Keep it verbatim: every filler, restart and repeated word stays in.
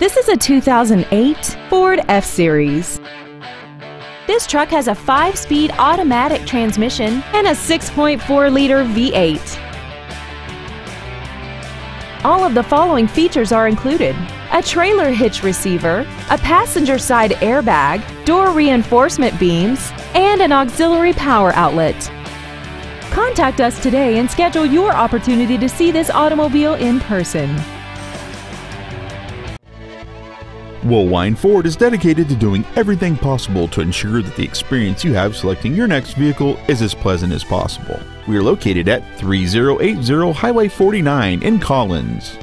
This is a two thousand eight Ford F-Series. This truck has a five-speed automatic transmission and a six point four liter V eight. All of the following features are included: a trailer hitch receiver, a passenger side airbag, door reinforcement beams, and an auxiliary power outlet. Contact us today and schedule your opportunity to see this automobile in person. Woolwine Ford is dedicated to doing everything possible to ensure that the experience you have selecting your next vehicle is as pleasant as possible. We are located at thirty eighty Highway forty-nine in Collins.